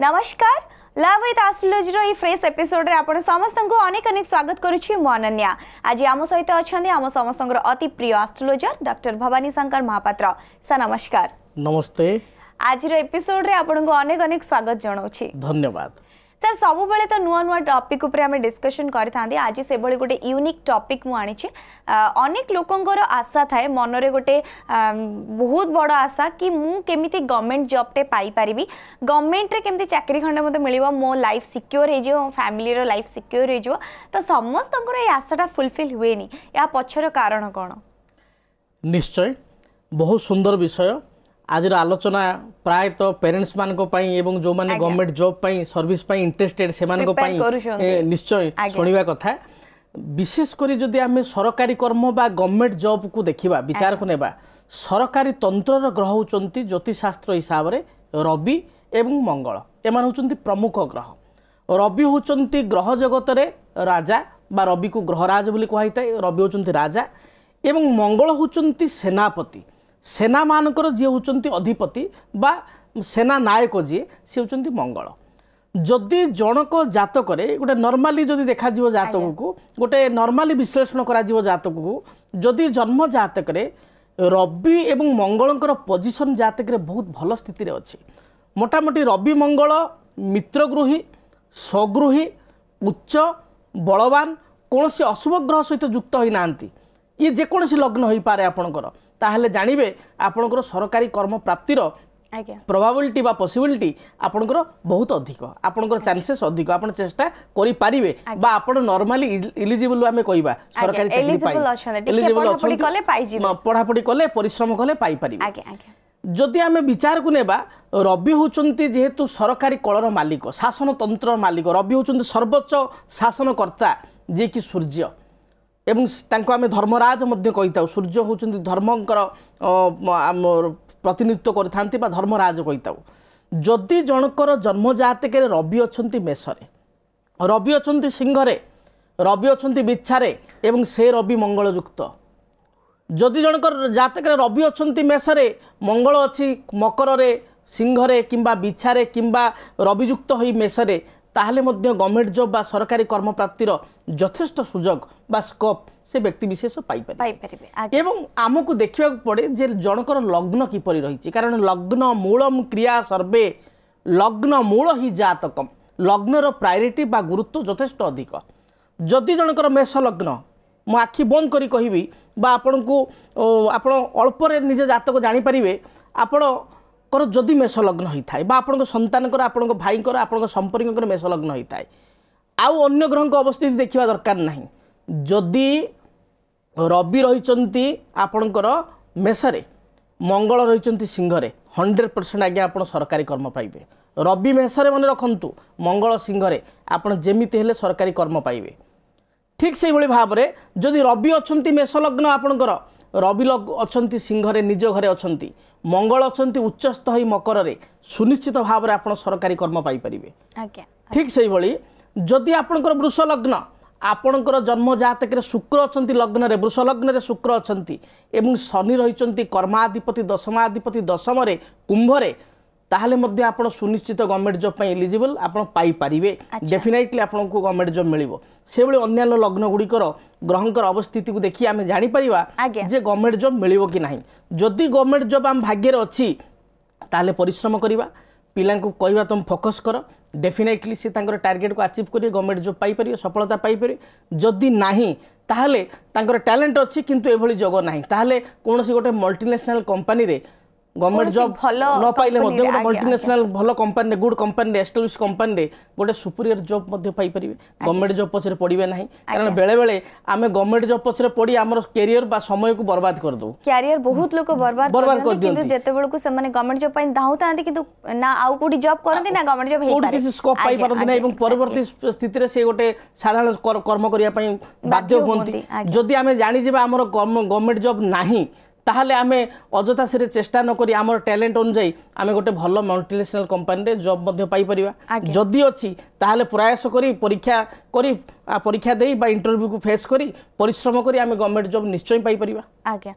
नमस्कार love with astrology रो ई फ्रेश एपिसोड रे आपण समस्तन को अनेक अनेक स्वागत करू छी मो अनन्या। आज आम सहित अछंदे आम समस्तन रो अति प्रिय astrologer doctor Bhavani Shankar Mahapatra sir. नमस्कार। नमस्ते। आज रो एपिसोड रे आपण को अनेक अनेक स्वागत जणाउ छी। धन्यवाद सर। सबु बेले तो नुआ नुआ टॉपिक ऊपर हम डिस्कशन करिथांदी, आज से भली गोटे यूनिक टॉपिक मु आनी छी। अनेक लोकंकर आशा थाए मन रे गोटे बहुत बड़ आशा कि मु केमिति गवर्नमेंट जॉब टे पाई परिबी, गवर्नमेंट रे केमिति चाकरी खंडे मते मिलिबो, मो लाइफ सिक्योर हे जियो, फैमिली रो लाइफ सिक्योर हे जियो। तो समस्तंकर ए आशाटा फुलफिल हुएनी, या पछर कारण कोन? निश्चय बहुत सुंदर विषय आज आलोचना प्रायत तो पेरेन्ट्स मान एवं जो मैंने गवर्नमेंट जॉब पाई सर्विस पाई इंटरेस्टेड से निश्चय शुणा कथा। विशेषकर जदि आम सरकारी कर्म बा गवर्नमेंट जॉब को देखा विचार को नेबा, सरकारी तंत्र ग्रह होती ज्योतिषशास्त्र हिसाब से रवि एवं मंगल एम होती प्रमुख ग्रह। रवि होती ग्रह जगत रे राजा बा रवि को ग्रहराज बोली कही था। रवि होती राजा एवं मंगल होती सेनापति, सेना मानकर जी होचंती अधिपति बा सेना नायक जी सी होचंती मंगल। जदि जनक जातक गोटे नॉर्मली जदि देखा जीव जातक को गोटे नॉर्मली विश्लेषण करा जीव जातक को जदि जन्म जातक रे रवि एवं मंगलकर पोजिशन जातक रे बहुत भल स्थिति रे अछि। मोटामोटी रवि मंगल मित्रगृही स्वगृही उच्च बलवान कौन से अशुभ ग्रह सहित युक्त होई नांती, ये जेकोसी लग्न हो पारे आपणकर ताहले जानिबे आपणकर सरकारी कर्म प्राप्तिर प्रोबेबिलिटी बा पॉसिबिलिटी आपणकर बहुत अधिक, आपणकर चांसेस अधिक, आपण चेष्टा करि पारिबे बा आपण नॉर्मली एलिजिबल आमे कहिबा सरकारी चाकरी पाई एलिजिबल अछि कले पाई जी पढापडी कले परिश्रम कले पाई पारिबे। आके आके जदि आमे विचार को नेबा रवि होचंती जेहेतु सरकारी कलर मालिक शासन तंत्र मालिक, रवि होचंती सर्वोच्च शासनकर्ता जे कि सूर्य एवं तांको आमे धर्मराज मध्य कही था। सूर्य होचंती धर्मंकर प्रतिनिधित्व करथांती बा धर्मराज कही था। जदि जनकर जन्म जातक रे रवि अछंती मेषरे, रवि अछंती सिंहरे, रवि अछंती बिच्छारे एवं से रवि मंगल युक्त। जदि जनकर जातक रे रवि अछंती मेषरे मंगल अछि मकर रे सिंहरे किंबा बिच्छारे किंबा रवि युक्त होई मेषरे, ताहले मध्य गवर्नमेंट जॉब बा सरकारी कर्म प्राप्तिर यथेष्ट सुजोग बा स्कोप से व्यक्ति विशेष पाई पारिबे। एवं आमको देखा पड़े जे जनकर लग्न किपरि रहिछि, कारण लग्न मूलम क्रिया सर्वे, लग्न मूल ही जातकम, लग्नर प्रायोरिटी बा गुरुत्व यथेष्ट अधिक। जदि जनकर मेष लग्न मो आखि बंद करी कहिबी बा आपनको आपण अल्परे निज जातक जानि परिबे। आपण कर जदि मेष लग्न होई थाए बा आपनको संतानकर आपनको भाईकर आपनको संपर्ककर मेष लग्न होई थाए आउ अन्य ग्रह को अवस्थिति देखिबा दरकार नहीं। जदि रवि रहिचंती आपनकर मेषरे मंगल रहिचंती सिंहरे 100% आगे आपण सरकारी कर्म पाइबे। रवि मेषरे मन रखंतु मंगल सिंहरे आपण जेमिति हेले सरकारी कर्म पाइबे। ठीक सेहि भली भाव रे जदि रवि अछंती मेष लग्न आपनकर रवि अच्छा सिंहरे निज घरे अच्छा मंगल अच्छा उच्चस्थ ही मकर रे सुनिश्चित भाव में आप सरकारी कर्म पाई परिबे। ठीक से भली जदि आपणकर वृष लग्न आपणकर जन्म जातक शुक्र अच्छा लग्न रे वृष लग्न रे शुक्र अच्छा एवं शनि रही कर्माधिपति दशमाधिपति दशम रे कुंभ रे, ताहले मध्य आपण सुनिश्चित गवर्नमेंट जॉब पे एलिजिबल आपण पाई परिबे। डेफिनेटली आपण को गवर्नमेंट जॉब मिलिबो। से भली अन्यान्य लग्न गुडी कर ग्रहंकर अवस्थिति को देखि आमे जानि परिबा जे गवर्नमेंट जॉब मिलिबो कि नाही। जदि गवर्नमेंट जॉब आम भाग्य रे अछि ताहले परिश्रम करिबा, पिलां को कहिबा तुम फोकस कर, डेफिनेटली से तांकर टार्गेट को अचीव करि गवर्नमेंट जॉब पाई परिबे, सफलता पाई परिबे। जदि नाही ताहले तांकर टैलेंट अछि किंतु ए भली जगह नाही ताहले कोनोसी गोटे मल्टीनेशनल कंपनी रे गवर्नमेंट जॉब न पाइले गोटे मल्टीनेशनल भल company good company establish company गोटे सुपीरियर जॉब पाई परिबे। गवर्नमेंट जॉब पछरे पड़िबे नहीं, कारण बेले बेले आमे गवर्नमेंट जॉब पछरे पड़ी हमर करियर बा समय को बर्बाद कर दो। करियर बहुत लोग बर्बाद कर दो, किंतु जते बेल को सने गवर्नमेंट जॉब पई दाउतांती किंतु ना आउ कोडी जॉब करंती ना गवर्नमेंट जॉब हे पारे, कोडी स्कोप पाई परंती ना एवं परवर्ती स्थिति रे से गोटे साधारण कर्म करिया पई बाध्य होंती। जदि आमे जानि जेबा हमर गवर्नमेंट जॉब नाही ताहले आमे अजथा से चेष्टा नकरी आमर टैलेंट अनुजाई आमे गोटे भल मल्टीनेशनल कंपनी जॉब मध्य पाई परिबा जदि अछि ताहले प्रयास करी परीक्षा देई बा इंटरव्यू को फेस करी परिश्रम करी आमे गवर्नमेंट जॉब निश्चय पाई परिबा। आज्ञा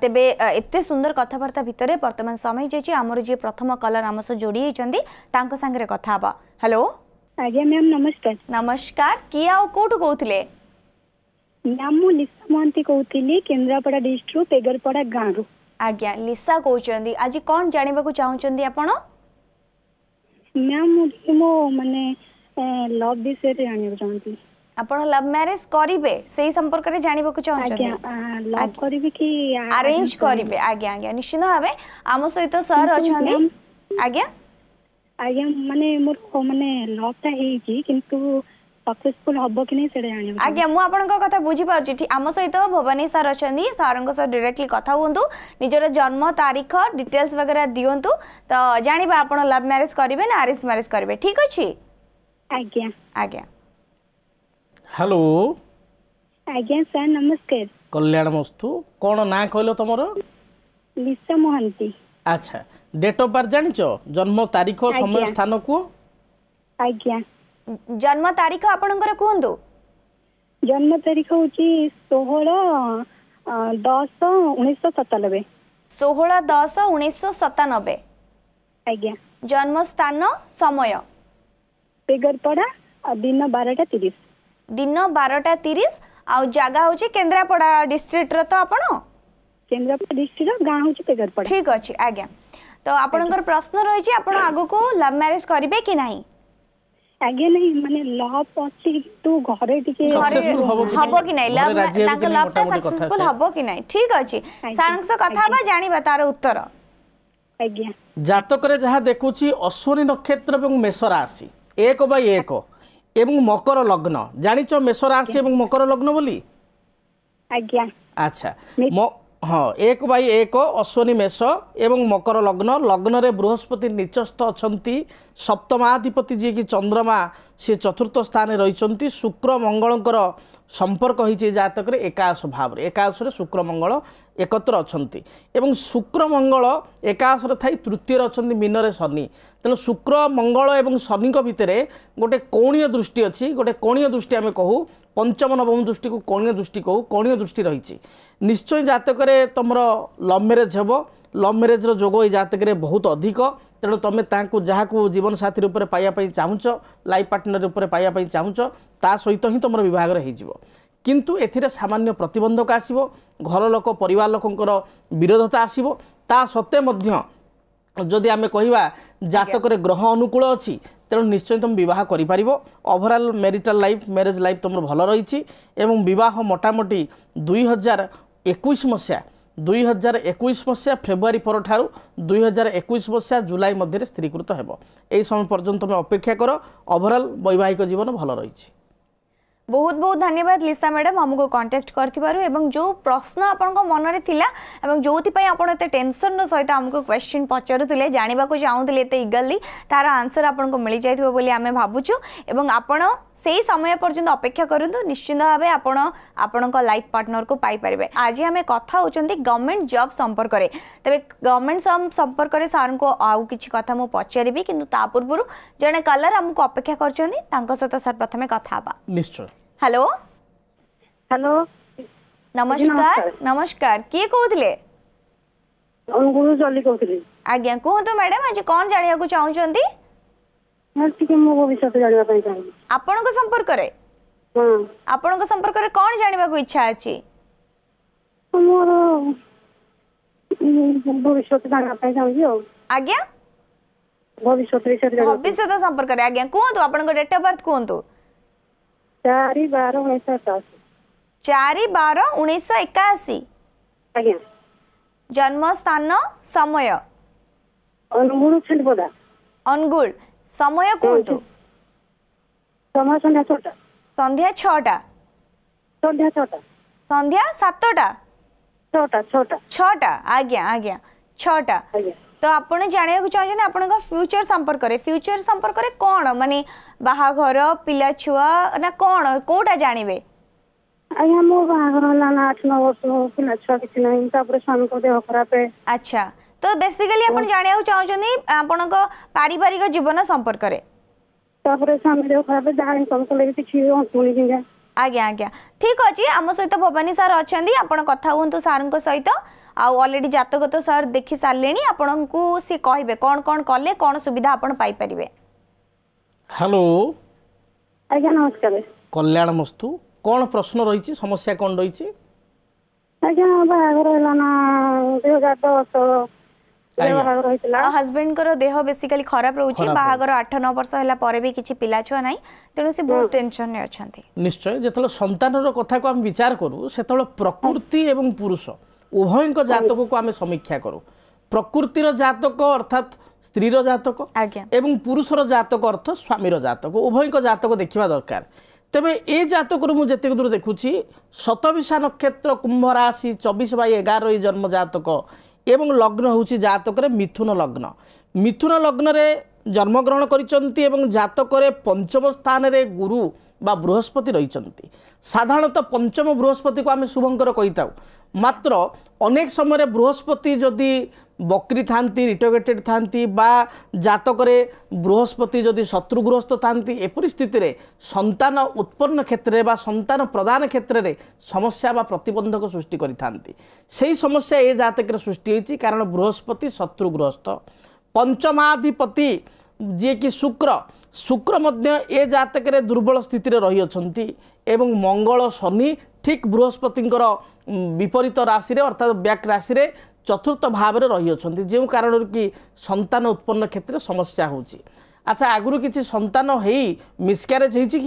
तेबे एते सुंदर कथाबार्ता भितरे वर्तमान समय जे आमर जे प्रथम कलर आम सो जोड़ी आइचंदी तांको संगे कथा हबा। हेलो आज्ञा मैम नमस्कार। नमस्कार की आ कोठो कहउतले मैम मु लिस्सामंते कहउतली केंद्रापड़ा डिस्ट्रिक्ट पेगरपड़ा गांव रो। आज्ञा लिसा कहउचंदी आज कोन जानिबा को चाहउचंदी आपण? मैम मु माने लव विषय रे जानिबा चाहउचंदी। आपण लव मैरिज करिवे सेही संपर्क रे जानिबा को चाहउचंदी? आज्ञा लव करिवे की अरेंज करिवे? आज्ञा आज्ञा निश्चित हवे आम सहित सर अछंदी। आज्ञा आज्ञा माने मोर माने लव ता हेई की किंतु सक्सेसफुल हबो कि नै सेडा जानिबो। आज्ञा मु आपनका कथा बुझी पारछि ठीक आम सहित भवानी सर अछंदी सारंग सर डायरेक्टली कथा होंतु निजर जन्म तारीख डिटेल्स वगैरह दियोंतु तो जानिबा आपन लव मैरिज करिवे ना अरेंज मैरिज करिवे ठीक अछि। आज्ञा आज्ञा हेलो आज्ञा सर नमस्कार। कल्याण मस्तु कोन ना कहलो तमरो? लिसा मोहंती। अच्छा डेट ऑफ बर्थ जानिचो जन्म तारीख समय स्थान को? आज्ञा जन्म तारीख आपणकर कहंतु? जन्म तारीख होची 16/10/1997। 16/10/1997। आज्ञा जन्म स्थान समय? पेगरपड़ा दिन 12:30। दिन 12:30 आ जगह होची केंद्रापड़ा डिस्ट्रिक्ट रो तो आपण? केंद्रापड़ा डिस्ट्रिक्ट गांव होची पेगरपड़ा। ठीक अछि आज्ञा तो आपणकर प्रश्न रही छी आपण आगो को लव मैरिज करिवे कि नाही? आगे नहीं माने लव अछि तो घरे टिके हबो कि नै लव तांका लव सक्सेसफुल हबो कि नै ठीक अछि सारंश कथा बा जानिबा तार उत्तर। आज्ञा जातक रे जहा देखुची अश्विनी नक्षत्र एवं मेष राशि 1/1 एवं मकर लग्न जानिचो मेष राशि एवं मकर लग्न बोली? आज्ञा अच्छा हां 1/1 अश्विनी मेष एवं मकर लग्न लग्न रे बृहस्पति नीचस्थ अछंती सप्तमाधिपति जी की चंद्रमा से चतुर्थ स्थान रे रहिचंती शुक्र मंगलंकर संपर्क होईचे जातक रे एकादश भाव रे एकादश रे शुक्र मंगल एकत्र अछंती एवं शुक्र मंगल एकादश रे थाई तृतीय रे अछंती मीन रे शनि तनो शुक्र मंगल एवं शनि को भितरे गोटे कोणीय दृष्टि अछि गोटे कोणीय दृष्टि आमे कहू पंचम नवम दृष्टि को कोणीय दृष्टि कहू कोणीय दृष्टि रहिछि निश्चय जातक रे तमरो लव मैरिज हेबो लव मैरिज रो जोग ए जातक रे बहुत अधिक तेणु तुम ताकू जहाँ जीवन साथी रूप पाइबापी चाहूच लाइफ पार्टनर रूप पाइबापी चाहूच ता सहित ही तुम बहुत हो किंतु एथिरे सामान्य प्रतिबंधक आसो घर लोक परिवार लोकंर विरोधता आसो ता सत्ते जदि आम कह जातक रे ग्रह अनुकूल अच्छी तेणु निश्चय तुम बहुत कर overall marital life marriage life तुम भल रही बहुत मोटामोटी 2021 मसीहा फेब्रुआरी पर ठारू 2021 मसीहा जुलाई मध्य स्थिरीकृत हेबो एई समय पर्यंत तुम अपेक्षा कर ओभरऑल वैवाहिक जीवन भल रही। बहुत बहुत धन्यवाद लिसा मैडम हमको कांटेक्ट करथिबारु एवं जो प्रश्न आपन मन रे थिला एवं जोथि पई आपन एते टेंशन रो सहित हमको क्वेश्चन पचरुतिले जानिबा को चाहुतिले एते इगली तार आंसर आपन को मिली जायथिबो बोली आमे भाबुचु एवं आपन सेही समय पर्यंत अपेक्षा करूँ निश्चिंत भाव आपण आपणक लाइफ पार्टनर को पाई परिबे। आज आम कथा होचंदी गवर्नमेंट जॉब संपर्क रे तबे गवर्नमेंट जॉब संपर्क रे सार को आउ किछि कथा मु पचारिबी किंतु ता पूर्वरु जने कलर हमको अपेक्षा करचंदी तांको सहित सर प्रथमे कथा बा निश्चय। हेलो हेलो नमस्कार। नमस्कार के कहउतले? अनुगुरु जल्ली कहउतले। आज्ञा कहंतु मैडम आज कोन जानिया को चाहुचंदी? नर्सिके मो भविष्य जानिबा पई चाहि आपण को संपर्क रे? हम आपण को संपर्क रे कोन जानिबा को इच्छा अछि? मोर भविष्य जानिबा पई चाहि। आज्ञा भविष्य रे भविष्य दा संपर्क रे। आज्ञा कोन तो आपण को डेट ऑफ बर्थ कोन तो? 4/12/1981। 4/12/1981। आज्ञा जन्म स्थान समय? अनुगुल केंद्रपदा। अनुगुल समय कोंतु? समय संध्या 6टा। आज्ञा आज्ञा 6टा तो आपण जाने को चाहजन आपण का फ्यूचर संपर्क रे कोन माने बाहा घर पिला छुआ ना कोन कोटा जानिबे? am o background na national school ki nacha kitna inta prashan ko de okra pe acha to basically apon janiau chauchani apon ko paribarik jibon sampark re ta prashan de okra pe da income ko le kichhi hotuni jinga aage aage thik hoji amo soita bhavani sir achandi apon katha huntu sir ko soita आउ already जातक तो sir देखि सारले आपण को सी कहबे कोन कोन करले कोन सुविधा आपण पाई परिवे। हेलो आज्ञा नमस्कार कल्याण मस्तु कोन प्रश्न रही छि समस्या कोन रही छि आज्ञा बागर लाना 2010 बागर होइतला हस्बैंड कर देह बेसिकली खराब रहू छि बागर 8 9 वर्ष हैला परे भी किछि पिला छुआ नाही तेनु से बहुत टेंशन ने अछंती निश्चय जेतलो संतान रो कथा को हम विचार करू सेतलो प्रकृति एवं पुरुष उभय जातक को आम समीक्षा करूँ प्रकृतिर जातक अर्थात स्त्रीर जातक एवं पुरुषर जातक अर्थ स्वामीर जातक उभय जातक देखा दरकार तेबे ए जातक मुझे दूर देखुची शतभिषा नक्षत्र कुंभ राशि 24/11 जन्म जातक एवं लग्न हूँ जातक मिथुन लग्न जन्मग्रहण कर जातक पंचम स्थान रे गुरु बा बृहस्पति रही साधारणतः पंचम बृहस्पति को आम शुभंकर कही था मात्र अनेक समय बृहस्पति जदि बकरी था रिटोगेटेड था जातक बृहस्पति जदि शत्रुग्रस्त था एपरी स्थित संतान उत्पन्न क्षेत्र में संतान प्रदान क्षेत्र में समस्या बा प्रतिबंधक सृष्टि करी समस्या ये जातक सृष्टि होती कारण बृहस्पति शत्रुग्रस्त पंचमाधिपति जे कि शुक्र मध्य ए जातक दुर्बल स्थित रही अच्छा मंगल शनि ठीक बृहस्पति विपरीत राशि अर्थात ब्याक राशि चतुर्थ भाव में रही अच्छा जो कारण कि संतान उत्पन्न क्षेत्र समस्या होची। अच्छा आगुरी किसी संतान है मिसक्यारेज होती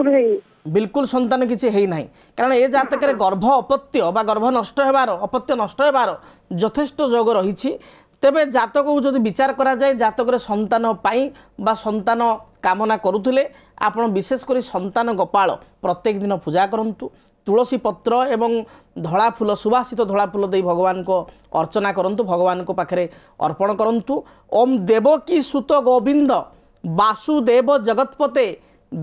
कि बिल्कुल संतान किसी है ना कारण ए जातक गर्भ अपत्य गर्भ नष्ट होबार अपत्य नष्ट होबार यथेष्ट जोग रही तेबे जातक को जदि विचार करा जाए जातक संतान पाई बा संतान कामना करुले आपण विशेषकर संतान गोपाल प्रत्येक दिन पूजा करंतु तुलसी पत्र एवं धड़ा फूल सुवासित धड़ा फूल दे भगवान को अर्चना करंतु भगवान को पाखरे अर्पण करंतु ओम देवकी सुत गोविंद वासुदेव जगतपते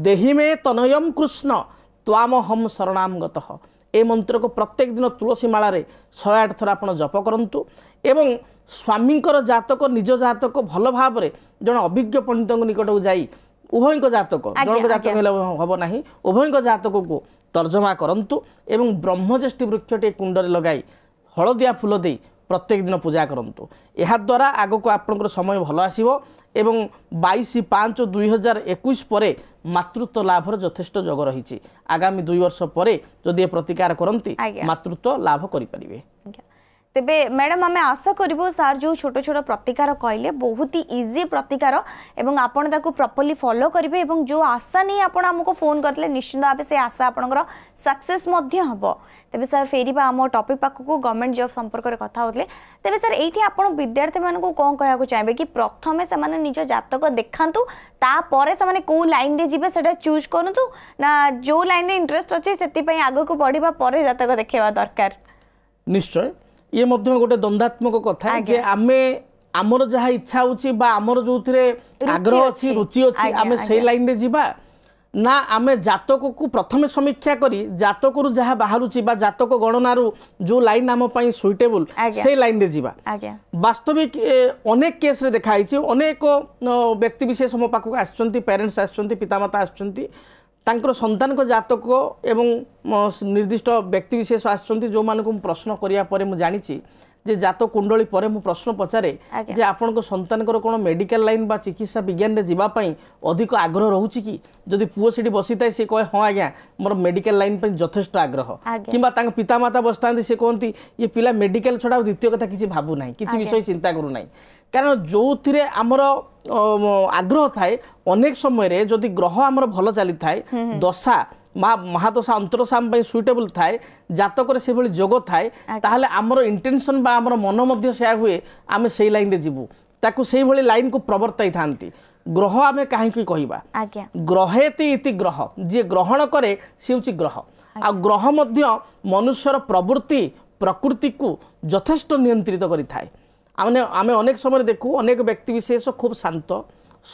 देहि में तनयम कृष्ण त्वाम हम शरणाम गतः ए मंत्र को प्रत्येक दिन तुलसी माला 108 थर आपण जप करंतु एवं स्वामींकर जातक निज जातक भल भाव में जन अभिज्ञ पंडित निकट को जाई उभय जातक जनक जातक हम ना उभय जातक को तर्जमा करंतु एवं ब्रह्मज्येष्ठ वृक्षटे कुंडरे लगाई हलदिया फूल दे प्रत्येक दिन पूजा करंतु यह द्वारा आग को आपणकर समय भल आसीबो एवं 22/5/2021 पर मातृत्व लाभर यथेष्ट जोग रही आगामी 2 वर्ष पर जदि प्रतिकार करती मातृत्व लाभ करें तेबे मैडम आम आशा करूँ सार जो छोटो छोटो प्रतिकार कहले बहुत ही इजी प्रतिकार एवं आपन ताकू प्रॉपर्ली फॉलो करेंगे और जो आशा नहीं आपन आमको फोन करते निश्चित भाव से आशा आपणकर सक्सेस हम तेबे सर फेरिबा आम टॉपिक पाक को गवर्नमेंट जॉब संपर्क में कथा होते तेबे सर ये आप विद्यार्थी मानक कौन कहना चाहिए कि प्रथम से निज जातक देखातु तापर से कौ लाइन जीवे से चूज करूँ ना जो लाइन में इंटरेस्ट अच्छे से आग को बढ़िया पर जातक देखा दरकार निश्चय ये मध्य गोटे द्वंदात्मक कथा जे आमे आमर जहा इच्छा होची बा आमर जो आग्रह अच्छी रुचि अच्छी आमे से लाइन रे जीवा ना आमे जातक को प्रथम समीक्षा करी जातक रु जहा बाहरुची बा जातक गणना रु जो लाइन आम पई सुइटेबल से लाइन रे जीवा वास्तविक अनेक केस रे देखाई छी अनेक व्यक्ति विशेष हम पाकु आछंती पेरेंट्स आछंती पितामाता आछंती तांकर संतान को जातक एवं निर्दिष्ट व्यक्ति विशेष आछंती जो मान को प्रश्न करिया परे मु जानि छी जे जातक कुंडली परे मु प्रश्न पचारे जे आपन को संतान को कोनो मेडिकल लाइन बा चिकित्सा विज्ञान रे जीवा पई अधिक आग्रह रहउची कि जदि पुओ सेठी बसिताय से कहे हां आज्ञा मोर मेडिकल लाइन पई यथेष्ट आग्रह किबा तांक पितामाता बसतांती से कोंती ये पिला मेडिकल छडा द्वितीय कथा किछि भाबु नाही किछि विषय चिंता करू नाही कारण जो थिरे हमर आग्रह थाए अनेक समय जदि ग्रह आमर भल चली थाए दशा महादशा अंतरसाम सुइटेबल थाए जातक से भाई जोग थाए ताहले आमर इंटेंशन बा आमर मन मध्य से हुए आम से लाइन रे जीवू ताकू से भाई लाइन को प्रवर्ताई थांती ग्रह आम कहीं कहवा ग्रहेति इति ग्रह जी ग्रहण करे सी हूँ ग्रह आ ग्रह मध्य मनुष्यर प्रवृत्ति प्रकृति को यथेष्ट नियंत्रित करें आम अनेक समय देखू अनेक व्यक्ति विशेष खूब शांत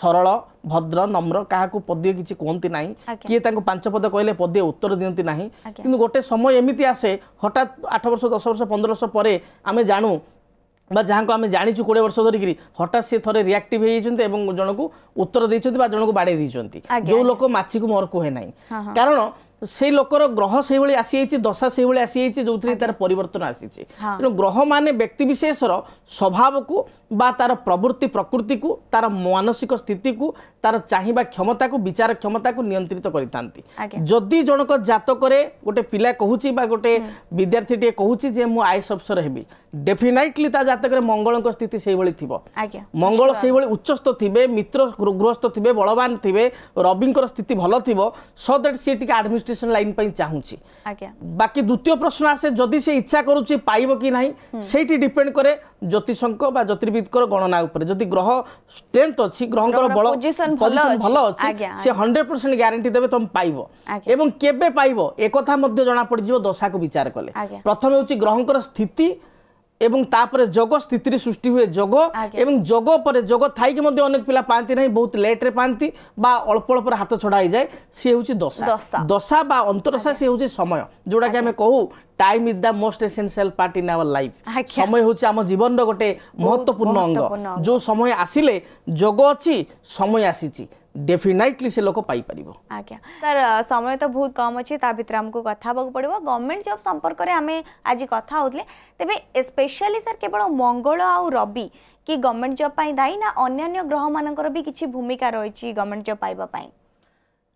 सरल भद्र नम्र क्या पदे किसी कहती ना किए पांच पद कहले पदे उत्तर दिंती ना कि गोटे समय एमती आसे हठात 8 वर्ष 10 वर्ष 15 वर्ष पर आम जानू जहाँ को आम जाचु 20 वर्ष धरिकी हठात सी थे रिएक्टिव हो जनक उत्तर देते जनक बाड़े देते जो लोक माछी को मोर कहे ना कारण से लोकर ग्रह से भाई आसी जाए दशा से भाई आसी जाए जो तार परिवर्तन आसी तेणु ग्रह मान व्यक्तिविशेषर स्वभाव को बा तार प्रवृत्ति प्रकृति को तार मानसिक स्थिति को तार चाहिबा क्षमता को विचार क्षमता को नियंत्रित करती जदि जनक जातक गोटे पिला कहूँ बा गोटे विद्यार्थी टे कहूँ मु आईएएस अफसर हेबी डेफिनेटली जातक मंगल स्थिति से भाई थी मंगल से भाई उच्चस्थ थे मित्र गृहस्थ थे बलवान थे रवि स्थिति भल थी so that C T administration line पर चाहूँगी बाकी द्वितीय प्रश्न आसे जदि से इच्छा करुच्ची पाइब कि नहीं सेठी डिपेंड करे ज्योतिषंक ज्योतिर्विद गणना जदि ग्रह स्ट्रेंथ अच्छी ग्रहर बल पोजिशन भल अच्छी से 100% ग्यारंटी देवे तुम पाइब एवं केबे पाइब एक जना पड़ो दशा को विचार कले प्रथम होची ग्रहर स्थिति एवं तापर जग स्थिति सृष्टि हुए जग एवं जग पर जग थी अनेक पिला पाती ना बहुत लेट्रे पाती अल्प अल्प हाथ छड़ा हो जाए सी हूँ दशा दशा बा अंतरदशा सी हूँ समय जोटा कि आम कहू time is the most essential part in our life समय हूँ आम जीवन रोटे महत्वपूर्ण अंग जो समय आसिले जग अच्छी समय आसी डेफिनेटली से लोक पाई परिबो। आज्ञा सर समय तो बहुत कम अछि ता भीतर हमको कथा बक पड़बो गवर्नमेंट जॉब संपर्क रे हमें आज कथा होतले तबे स्पेशली सर केवल मंगल आ रवि कि गवर्नमेंट जॉब पाई दाई ना अन्य ग्रह मानकर भी किछि भूमिका रहिछि गवर्नमेंट जॉब पाइबा पाई?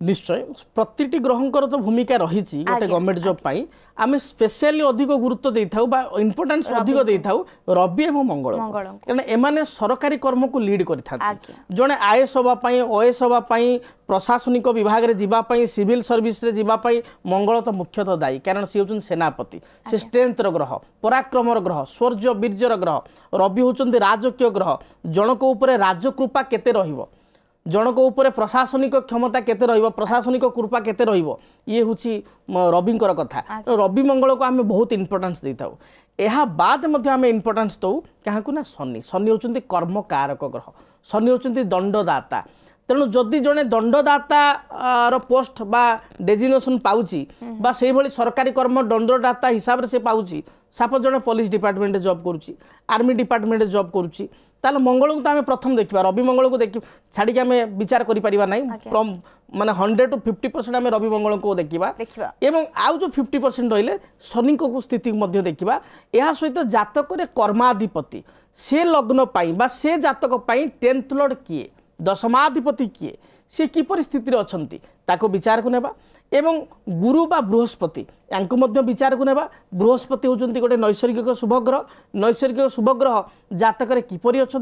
निश्चय प्रतिटी ग्रहर तो भूमिका रही गोटे गवर्नमेंट जॉब पाई आम स्पेशली अधिक गुरुत्व दे था इंपोर्टेंस अधिक दे था रवि और मंगल कारण एमाने सरकारी कर्म को लीड कर जड़े आईएएस होगापाई ओएएस होगापाई प्रशासनिक विभाग में जावाई सिविल सर्विस रे जावाई मंगल तो मुख्यतः दायी कारण सी हूँ सेनापति से स्ट्रेंथर ग्रह पराक्रमर ग्रह शौर्य वीर्यर ग्रह रवि होचंती राजकीय ग्रह जनक उपर राजकृपा केते रहिबो जनक उपर प्रशासनिक क्षमता केते रहिबो प्रशासनिक कृपा केते रहिबो ये हुछि रविंकर कथा रवि मंगल को आम बहुत इंपोर्टेंस दे था यह बाद इंपोर्टेंस दौ क्या ना शनि शनि होचंती कर्म कारक ग्रह शनि होचंती दंडदाता तेणु जदि जड़े दंडदाता पोस्ट बा डेजिग्नेशन पाउछि बा सेहि भली सरकारी कर्म दंडदाता हिसाब से पाउछि सपोज जड़े पुलिस डिपार्टमेंट जॉब करुच्ची आर्मी डिपार्टमेंट जॉब करुच्ची ताल मंगल को तो आम प्रथम देखा रवि मंगल को देख छाड़ी आम विचार करा ना माने 100 to 50% आम रवि मंगल को देखा एवं आउ जो 50% रही शनि को स्थिति देखा यह सहित जातक कर्माधिपति से लग्न पर से जातक 10th लॉर्ड किए दशमाधिपति किए सी किपर स्थित अच्छा विचार को नेबा एवं गुरु बा बृहस्पति या विचार को नेबा बृहस्पति होती गोटे नैसर्गिक शुभग्रह जातक किपरी अच्छा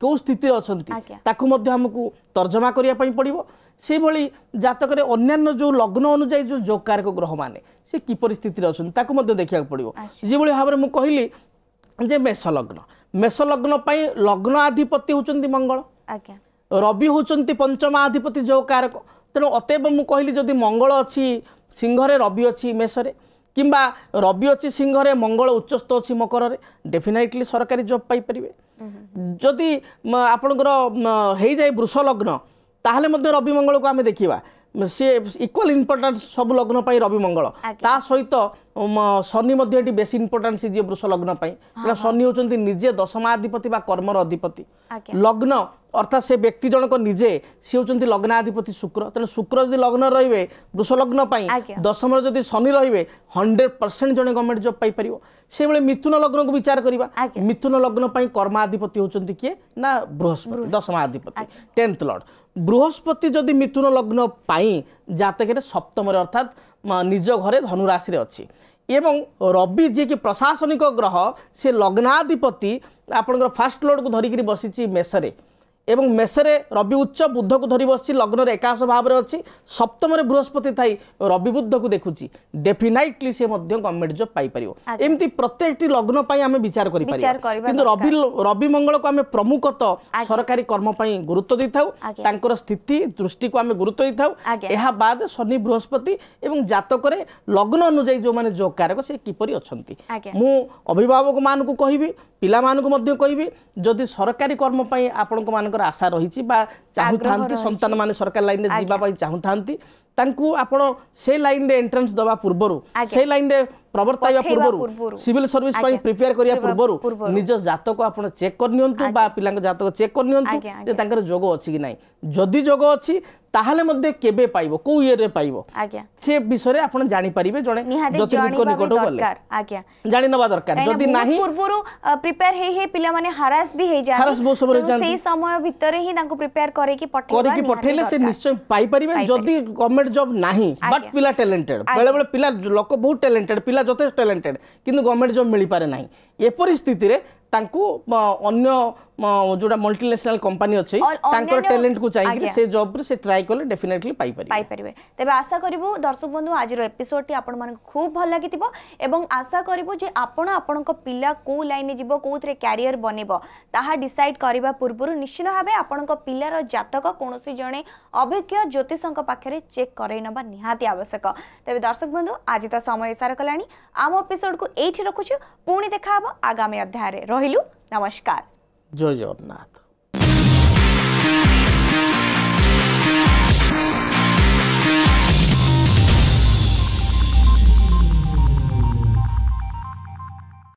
कौ स्थित अच्छा आमको तर्जमा करने पड़ो से भाई जातक अन्न्य जो लग्न अनुजाई जो जोगकारक ग्रह मान से किपर स्थित अच्छा देखा पड़ो जो भाव में मुझे कहली मेष लग्न पर लग्नाधिपति होती मंगल रवि होचंती पंचमाधिपति जो कारक तेणु अतएव मु कहली जदि मंगल अच्छी सिंह रे रवि अच्छी मेष रे किंबा रवि अच्छी सिंह रे मंगल उच्चस्थ अच्छी मकर रे डेफिनेटली सरकारी जॉब पाई परिवे जदि आपनकर हेई जाय वृष लग्न ताहले मध्ये रवि मंगल को आमे देखिबा से इक्वल इंपोर्टेंस सब लग्न पर रवि मंगल ता सहित शनि मध्य बेस इंपोर्टेंस वृष लग्न पर शनि होचंती निजे दशमाधिपति बा कर्मर अधिपति लग्न अर्थात से व्यक्ति जनक निजे सी हूँ लग्नाधिपति शुक्र तेनाली शुक्र जब लग्न रे वृष लग्न पर दशम जब शनि रे 100% जड़े गवर्नमेंट जॉब पाई से भाई मिथुन लग्न को विचार करवा मिथुन लग्न पर कर्माधिपति होती किए ना बृहस्पति दशमाधिपति 10th लॉर्ड बृहस्पति जदि मिथुन लग्न पर जातक सप्तम अर्थात निज घरे धनुराशि अच्छी एवं रवि जी की प्रशासनिक ग्रह से लग्नाधिपति आपण फास्ट लॉर्ड को धरिकी बसी मेष रे एवं मेषरे रवि उच्च बुध को धरी बस लग्न एकाश भाव में अच्छी सप्तम बृहस्पति थाई रवि बुध को देखुची डेफिनेटली से गवर्नमेंट जॉब पाई परियो एमती प्रत्येक लग्न पर आम विचार करि परियो किंतु रवि मंगल को आम प्रमुखतः सरकारी कर्म पर गुरुत्व दे था स्थिति दृष्टि को आम गुरुत्व दे था बाद शनि बृहस्पति एवं जातक लग्न अनुजाई जो माने जोग कारक से किपरि अछंती मु अभिभावक मान को कहबी ପିଲାମାନଙ୍କୁ ମଧ୍ୟ କହିବି ଯଦି ସରକାରୀ କର୍ମ ପାଇଁ ଆପଣଙ୍କ ମାନଙ୍କର ଆଶା ରହିଛି ବା ଚାହୁଁଥାନ୍ତି ସନ୍ତାନ ମାନେ ସରକାରୀ ଲାଇନରେ ଯିବା ପାଇଁ ଚାହୁଁଥାନ୍ତି ତାଙ୍କୁ ଆପଣ ସେ ଲାଇନରେ ଏଣ୍ଟ୍ରାନ୍ସ ଦେବା ପୂର୍ବରୁ ସେ ଲାଇନରେ ପ୍ରବର୍ତ୍ତାଇବା ପୂର୍ବରୁ ସିଭିଲ ସର୍ଭିସ ପାଇଁ ପ୍ରିପେୟାର କରିବା ପୂର୍ବରୁ ନିଜ ଜାତକ ଆପଣ ଚେକ୍ କରିନିଅନ୍ତୁ ବା ପିଲାଙ୍କ ଜାତକ ଚେକ୍ କରିନିଅନ୍ତୁ ଯେ ତାଙ୍କର ଯୋଗ ଅଛି କି ନାହିଁ ଯଦି ଯୋଗ ଅଛି ତାହେଲେ ମଧ୍ୟ କେବେ ପାଇବ କୋଉ ଇୟରରେ ପାଇବ ସେ ବିଷୟରେ ଆପଣ ଜାଣି ପାରିବେ ଜଣେ ଜ୍ୟୋତିର୍ବିଦଙ୍କ ନିକଟକୁ ଗଲେ ଆଜ୍ଞା ଜାଣି ନେବା ଦରକାର ଯଦି ନାହିଁ ପୂର୍ବରୁ ପ୍ରିପେୟାର ହେଇ ହେଇ ପିଲାମାନେ ହାରାସ ବି ହେଇ ଯାନ୍ତି ସେଇ ସମୟ ଭିତରେ ହିଁ ତାଙ୍କୁ ପ୍ରିପେୟାର କରିକି ପଠେଇଲେ ସେ ନିଶ୍ଚୟ ପାଇ ପାରିବେ ଯଦି गवर्नमेंट जॉब नहीं बट पिला टैलेंटेड बेले बेले पिला लोक बहुत टैलेंटेड पिला जते टैलेंटेड किंतु गवर्नमेंट जॉब मिली पारे नहीं ए परिस्थिति रे तांको अन्य जोडा मल्टीनेशनल कंपनी अछि तांको टैलेंट को चाहि कि से जॉब रे से ट्राई करले डेफिनेटली पाई परिबे तबे आशा करिवो दर्शक बंधु आज रो एपिसोड टी आपण मन खूब भल लागितिबो एवं आशा करिवो जे आपण आपण को पिला को लाइन ने जीवो कोथरे करियर बनेबो ताहा डिसाइड करबा पूर्वरु निश्चित भाबे आपण को पिला रो जातक कोनोसी जणे अभिज्ञ ज्योतिषक पाखरे चेक करै नबा निहाती आवश्यक तबे दर्शक बंधु आज त समय इशारा कलाणी आम एपिसोड को एठी रखुछु पुणी देखाबो आगामी अध्याय रे नमस्कार। जय जगन्नाथ।